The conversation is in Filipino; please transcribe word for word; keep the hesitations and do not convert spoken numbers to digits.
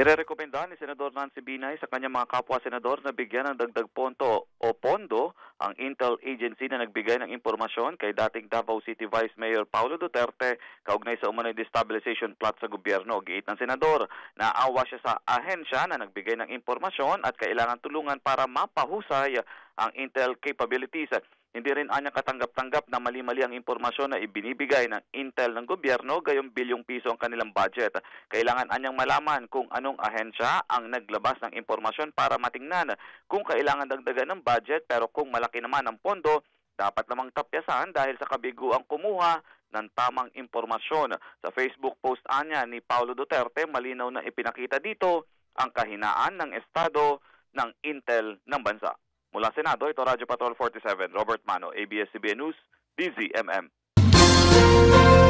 Irerekomendahan ni Senador Nancy Binay sa kanyang mga kapwa-senador na bigyan ng dagdag ponto o pondo ang Intel Agency na nagbigay ng impormasyon kay dating Davao City Vice Mayor Paolo Duterte kaugnay sa umano'y destabilization plot sa gobyerno. Giit ng senador, naawa siya sa ahensya na nagbigay ng impormasyon at kailangan tulungan para mapahusay ang Intel capabilities. Hindi rin anyang katanggap-tanggap na mali-mali ang impormasyon na ibinibigay ng Intel ng gobyerno, gayong bilyong piso ang kanilang budget. Kailangan anyang malaman kung anong ahensya ang naglabas ng impormasyon para matingnan kung kailangan dagdagan ng budget, pero kung malaki naman ang pondo, dapat namang tapyasan dahil sa kabiguang kumuha ng tamang impormasyon. Sa Facebook post anya ni Paolo Duterte, malinaw na ipinakita dito ang kahinaan ng estado ng Intel ng bansa. Mula Senado, ito Radio Patrol forty-seven, Robert Mano, A B S-C B N News, D Z M M.